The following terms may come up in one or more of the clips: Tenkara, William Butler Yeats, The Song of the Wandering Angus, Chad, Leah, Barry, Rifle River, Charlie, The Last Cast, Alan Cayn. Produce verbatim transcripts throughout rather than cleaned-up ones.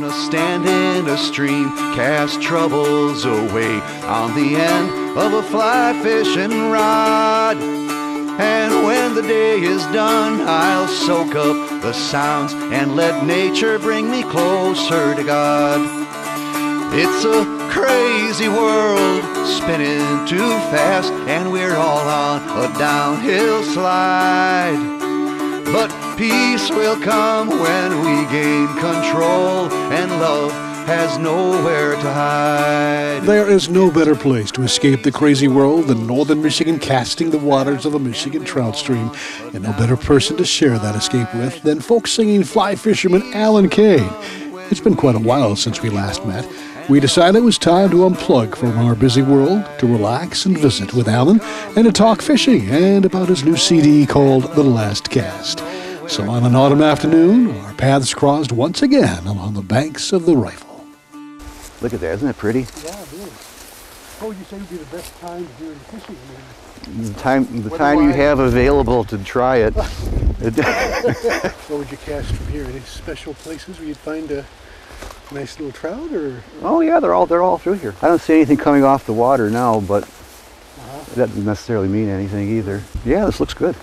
gonna stand in a stream, cast troubles away on the end of a fly fishing rod. And when the day is done, I'll soak up the sounds and let nature bring me closer to God. It's a crazy world, spinning too fast, and we're all on a downhill slide. But peace will come when we gain control, and love has nowhere to hide. There is no better place to escape the crazy world than northern Michigan, casting the waters of the Michigan trout stream, and no better person to share that escape with than folk singing fly fisherman Alan Cayn. It's been quite a while since we last met. We decided it was time to unplug from our busy world, to relax and visit with Alan, and to talk fishing and about his new C D called The Last Cast. So on an autumn afternoon, our paths crossed once again along the banks of the Rifle. Look at that, isn't that pretty? Yeah, it is. Oh, you say it would be the best time during fishing, man. The time, the time you have available to try it. So would you cast from here? Any special places where you'd find a nice little trout, or? or? Oh yeah, they're all they're all through here. I don't see anything coming off the water now, but uh-huh. That doesn't necessarily mean anything either. Yeah, this looks good.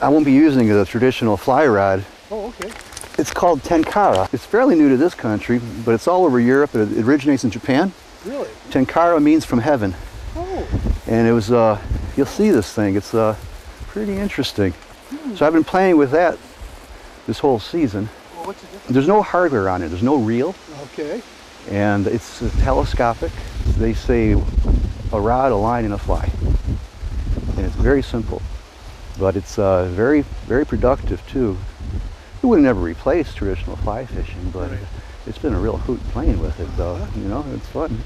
I won't be using the traditional fly rod. Oh, okay. It's called Tenkara. It's fairly new to this country, but it's all over Europe. It originates in Japan. Really? Tenkara means from heaven. Oh. And it was, uh, you'll see this thing. It's uh, pretty interesting. Hmm. So I've been playing with that this whole season. Well, what's the difference? There's no hardware on it. There's no reel. Okay. And it's uh, telescopic. They say a rod, a line, and a fly. And it's very simple, but it's uh, very, very productive too. It would never replace traditional fly fishing, but right. It's been a real hoot playing with it, though. Uh-huh. You know, it's fun.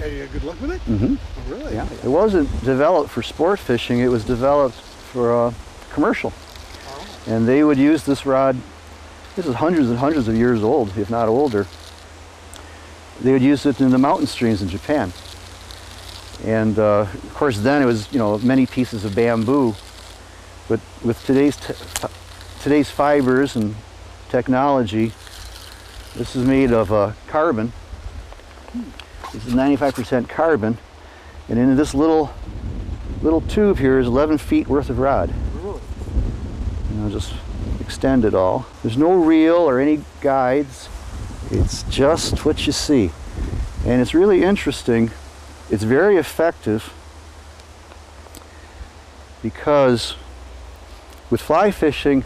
Yeah, you had good luck with it? Mm-hmm. Oh, really? Yeah. It wasn't developed for sport fishing. It was developed for uh, commercial. Oh. And they would use this rod. This is hundreds and hundreds of years old, if not older. They would use it in the mountain streams in Japan. And, uh, of course, then it was, you know, many pieces of bamboo. But with today's... T Today's fibers and technology, this is made of uh, carbon. This is ninety-five percent carbon, and in this little little tube here is eleven feet worth of rod. And I'll just extend it all. There's no reel or any guides. It's just what you see, and it's really interesting. It's very effective because with fly fishing,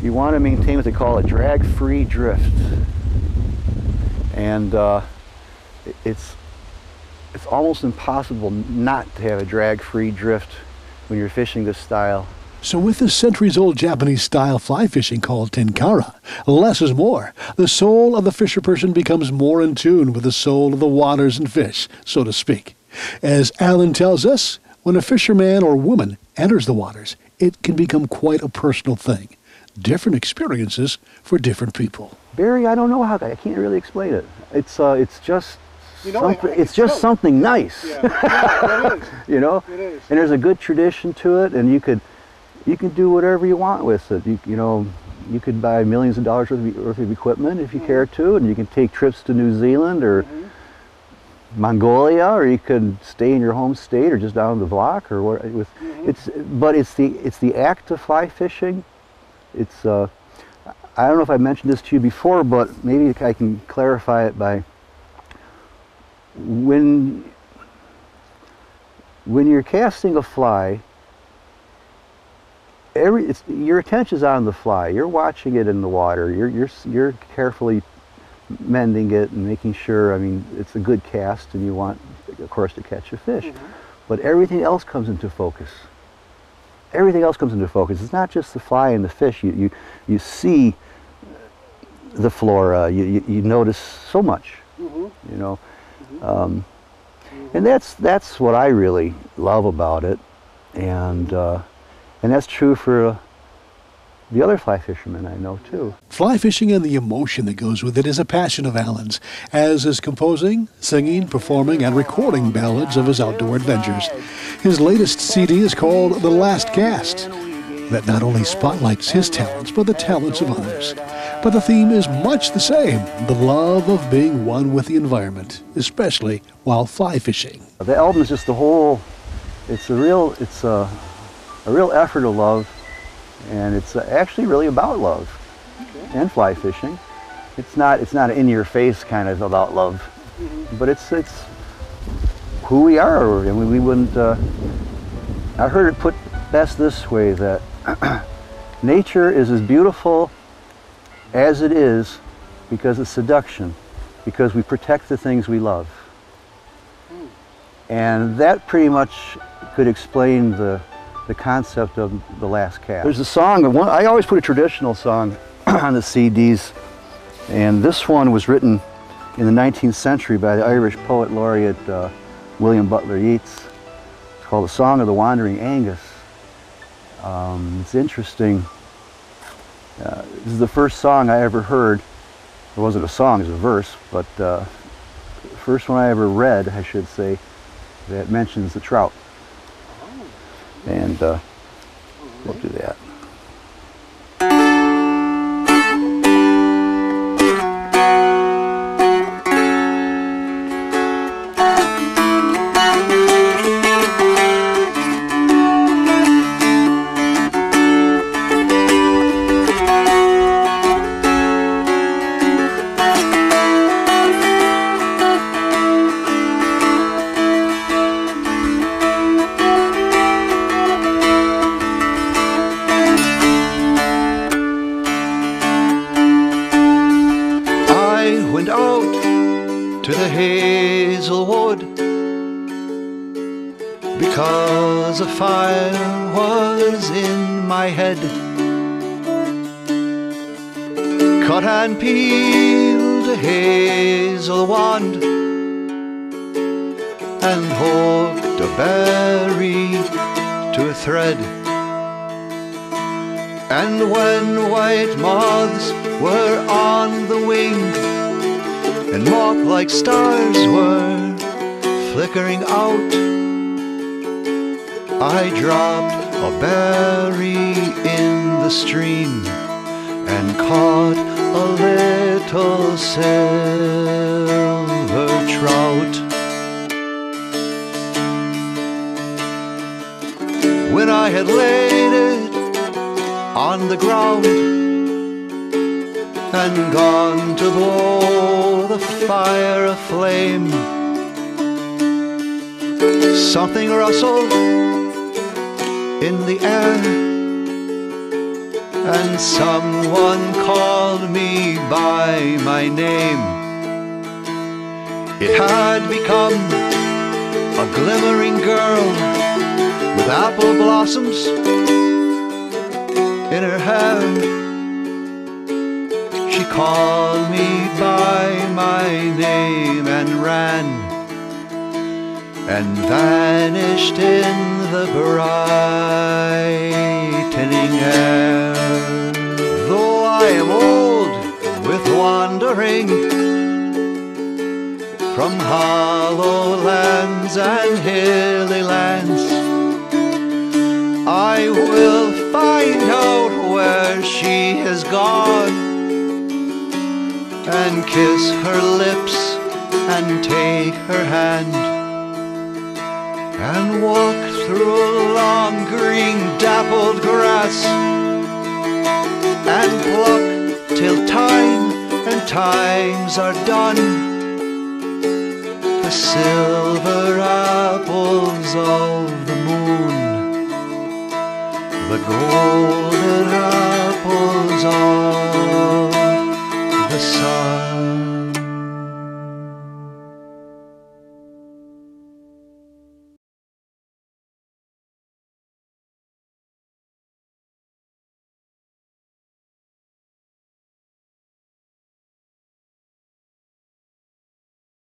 you want to maintain what they call a drag-free drift, and uh, it's it's almost impossible not to have a drag-free drift when you're fishing this style. So with this centuries-old Japanese-style fly fishing called Tenkara, less is more. The soul of the fisher-person becomes more in tune with the soul of the waters and fish, so to speak. As Alan tells us, when a fisherman or woman enters the waters, it can become quite a personal thing. Different experiences for different people. Barry, I don't know how. I can't really explain it. It's uh, it's just, you know, something. I, I, it's just so. something nice. Yeah, yeah, it is. You know, it is. And there's a good tradition to it, and you could, you could do whatever you want with it. You, you know, you could buy millions of dollars worth of, worth of equipment if you mm-hmm. care to, and you can take trips to New Zealand or mm-hmm. Mongolia, or you could stay in your home state or just down the block or what. With mm-hmm. it's, but it's the it's the act of fly fishing. It's, uh, I don't know if I mentioned this to you before, but maybe I can clarify it by when, when you're casting a fly, every, it's, your attention's on the fly. You're watching it in the water. You're, you're, you're carefully mending it and making sure, I mean, it's a good cast and you want, of course, to catch a fish. Mm-hmm. But everything else comes into focus. Everything else comes into focus. It's not just the fly and the fish. You, you, you see the flora. You, you, you notice so much, mm-hmm. you know. Mm-hmm. um, and that's that's what I really love about it, and uh, and that's true for. Uh, The other fly fishermen I know, too. Fly fishing and the emotion that goes with it is a passion of Alan's, as is composing, singing, performing, and recording ballads of his outdoor adventures. His latest C D is called The Last Cast, that not only spotlights his talents, but the talents of others. but the theme is much the same, the love of being one with the environment, especially while fly fishing. The album is just the whole, it's a real, it's a, a real effort of love, and it's actually really about love and fly fishing. It's not, it's not in-your-face kind of about love, but it's, it's who we are, and we, we wouldn't, uh, I heard it put best this way, that nature is as beautiful as it is because it's seduction, because we protect the things we love. And that pretty much could explain the, the concept of The Last Cast. There's a song, one, I always put a traditional song on the C Ds, and this one was written in the nineteenth century by the Irish poet laureate uh, William Butler Yeats. It's called The Song of the Wandering Angus. Um, it's interesting. Uh, this is the first song I ever heard. It wasn't a song, it was a verse, but uh, the first one I ever read, I should say, that mentions the trout. And uh, we'll do that. Because a fire was in my head, cut and peeled a hazel wand, and hooked a berry to a thread. And when white moths were on the wing, and moth-like stars were flickering out, I dropped a berry in the stream and caught a little silver trout. When I had laid it on the ground and gone to blow the fire aflame, something rustled in the air, and someone called me by my name. It had become a glimmering girl with apple blossoms in her hair. She called me by my name and ran, and vanished in the brightening air. Though I am old with wandering from hollow lands and hilly lands, I will find out where she has gone and kiss her lips and take her hand, and walk through long green dappled grass, and pluck till time and times are done the silver apples of the moon, the golden apples.